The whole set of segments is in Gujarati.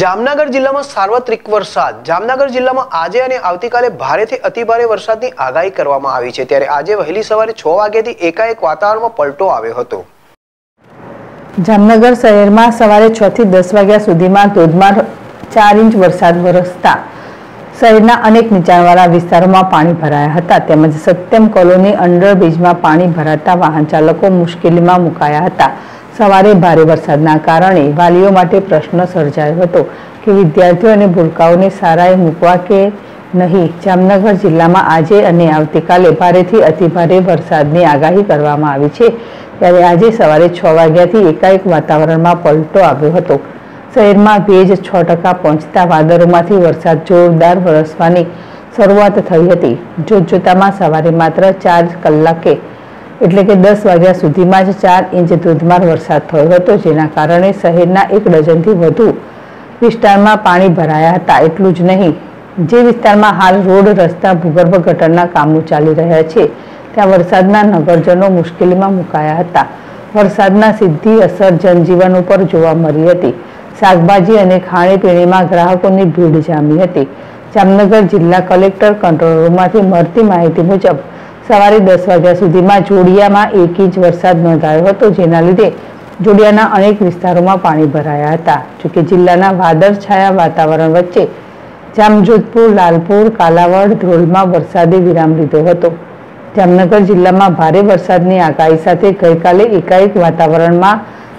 जामनगर जिल्लामां सार्वत्रिक वरसाद। जामनगर जिल्लामां आजे अने आवतीकाले भारेथी अतिभारे वरसादनी आगाही करवामां आवी छे। त्यारे आजे वहेली सवारे 6 वाग्याथी एकाएक वातावरणमां पलटो आव्यो हतो। जामनगर शहरमां सवारे 6 थी 10 वाग्या सुधीमां धोधमार 4 इंच वरसाद वरसता शहरना अनेक નીચાણવાળા વિસ્તારોમાં પાણી ભરાયા હતા। તેમજ સત્યમ કોલોની અંડરબ્રિજમાં પાણી ભરાતા વાહન ચાલકો મુશ્કેલીમાં મુકાયા હતા। સવારે ભારે વરસાદના કારણે વાલીઓ માટે પ્રશ્ન સર્જાયો હતો કે વિદ્યાર્થીઓ અને ભૂલકાઓને સારાએ મૂકવા કે નહીં। જામનગર જિલ્લામાં આજે અને આવતીકાલે ભારેથી અતિભારે વરસાદની આગાહી કરવામાં આવી છે। ત્યારે આજે સવારે 6 વાગ્યાથી એકાએક વાતાવરણમાં પલટો આવ્યો હતો। શહેરમાં ભેજ 6% પહોંચતા વાદળોમાંથી વરસાદ જોરદાર વરસવાની શરૂઆત થઈ હતી। જોતજોતામાં સવારે માત્ર 4 કલાકે એટલે કે 10 વાગ્યા સુધીમાં જ 4 ઇંચ ધોધમાર વરસાદ થયો હતો। જેના કારણે શહેરના 1 ડઝનથી વધુ વિસ્તારમાં પાણી ભરાયા હતા। એટલું જ નહીં, જે વિસ્તારમાં હાલ રોડ, રસ્તા, ભૂગર્ભ ગટરના કામો ચાલી રહ્યા છે ત્યાં વરસાદના નગરજનો મુશ્કેલીમાં મુકાયા હતા। વરસાદના સીધી અસર જનજીવન ઉપર જોવા મળી હતી। શાકભાજી અને ખાણીપીણીમાં ગ્રાહકોની ભીડ જામી હતી। જામનગર જિલ્લા કલેક્ટર કંટ્રોલ રૂમમાંથી મળતી માહિતી મુજબ સવારે 10 વાગ્યા સુધીમાં જોડિયામાં 1 ઇંચ વરસાદ નોંધાયો હતો। જેના લીધે જોડિયાના અનેક વિસ્તારોમાં પાણી ભરાયા હતા। જોકે જિલ્લાના વાદળછાયા વાતાવરણ વચ્ચે જામજોધપુર, લાલપુર, કાલાવડ, ધ્રોલમાં વરસાદે વિરામ લીધો હતો। જામનગર જિલ્લામાં ભારે વરસાદની આગાહી સાથે ગઈકાલે એકાએક વાતાવરણમાં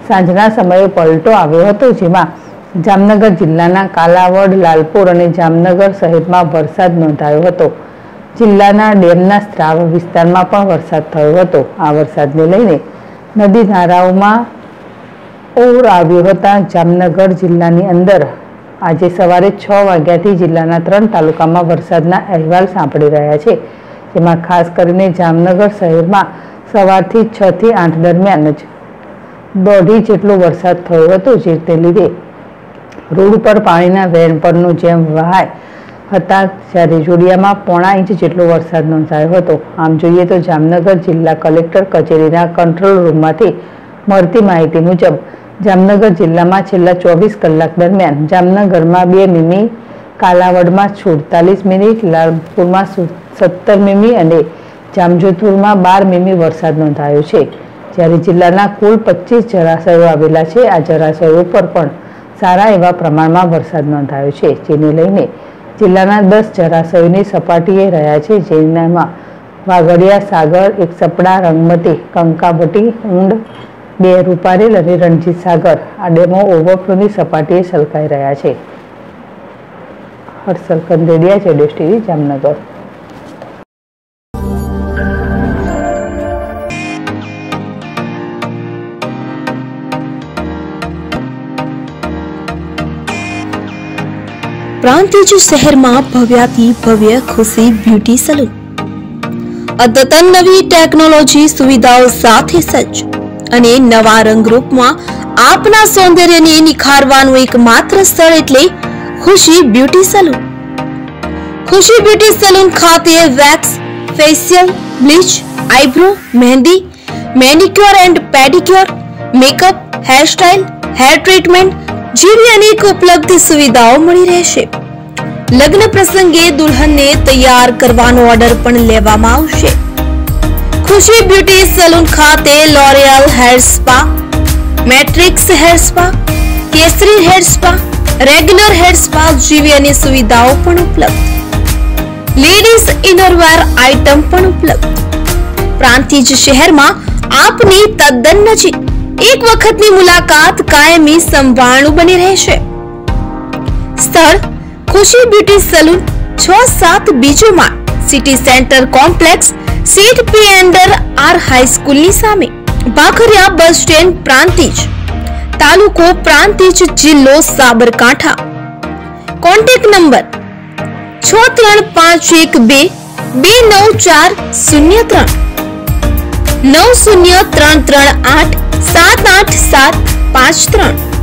સાંજના સમયે પલટો આવ્યો હતો। જેમાં જામનગર જિલ્લાના કાલાવડ, લાલપુર અને જામનગર શહેરમાં વરસાદ નોંધાયો હતો। જિલ્લાના ડેમના સ્ત્રાવ વિસ્તારમાં પણ વરસાદ થયો હતો। આ વરસાદને લઈને નદી નાળાઓમાં ઓવર આવ્યો હતો। જામનગર જિલ્લાની અંદર આજે સવારે 6 વાગ્યાથી જિલ્લાના 3 તાલુકામાં વરસાદના અહેવાલ સાંપડી રહ્યા છે। જેમાં ખાસ કરીને જામનગર શહેરમાં સવારથી 6 થી 8 દરમિયાન જ 2.5 જેટલો વરસાદ થયો હતો। જેને લીધે રોડ ઉપર પાણીના વહેણ પરનો જેમ વહાય હતા। જ્યારે જોડિયામાં 0.5 ઇંચ જેટલો વરસાદ નોંધાયો હતો। આમ જોઈએ તો જામનગર જિલ્લા કલેક્ટર કચેરીના કંટ્રોલ રૂમમાંથી મળતી માહિતી મુજબ જામનગર જિલ્લામાં છેલ્લા 24 કલાક દરમિયાન જામનગરમાં 2 મીમી, કાલાવડમાં 48 મિમી, લાલપુરમાં 17 મીમી અને જામજોધપુરમાં 12 મીમી વરસાદ નોંધાયો છે। જ્યારે જિલ્લાના કુલ 25 જળાશયો આવેલા છે। આ જળાશયો પર પણ સારા એવા પ્રમાણમાં વરસાદ નોંધાયો છે। જેને લઈને જિલ્લાના 10 જળાશયોની સપાટીએ રહ્યા છે। જેમાં વાઘડિયા, સાગર, એકસપડા, રંગમતી, કંકાવટી, ઊંડ, બે રૂપારેલ અને રણજીત સાગર આ ડેમો ઓવરફ્લોની સપાટીએ છલકાઈ રહ્યા છે। હર્ષલ કંદેડિયા, જેડેશ ટીવી, જામનગર। प्रांतिजु शहर में भव्याति भव्य खुशी ब्यूटी सलून अद्यतन नवी टेक्नोलॉजी सुविधाओं साथे सज्ज अने नवा रंगरूप में आपना सौंदर्यने निखारवानुं एकमात्र स्थळ एटले Khushi beauty salon. Khushi beauty salon खाते wax, facial, bleach, eyebrow, mehndi, manicure and pedicure, makeup, hair style, hair treatment જેવી અનેક ઉપલબ્ધ સુવિધાઓ મળી રહેશે। લગ્ન પ્રસંગે દુલ્હનને તૈયાર કરવાનો ઓર્ડર પણ લેવામાં આવશે। ખુશી બ્યુટી સલૂન ખાતે L'Oreal hair spa, Matrix hair spa, કેસરી hair spa, regular hair spa જેવી અનેક સુવિધાઓ પણ ઉપલબ્ધ। લેડીઝ ઇનરવેર આઇટમ પણ ઉપલબ્ધ। પ્રાંતિજ શહેરમાં આપની તદ્દન નજીક एक वक्त की मुलाकात कायमी संभाळनु बनी रहेशे। स्थळ खुशी ब्यूटी सलून 6-7 बीजो माळ, सिटी सेंटर कॉम्प्लेक्स, सीट पी अंडर आर हाई स्कूल नी सामे, बाखरिया बस स्टैंड, प्रांतिज, तालुको प्रांतिज, जिल्लो साबरकांठा। Contact number 635122940390338 78753।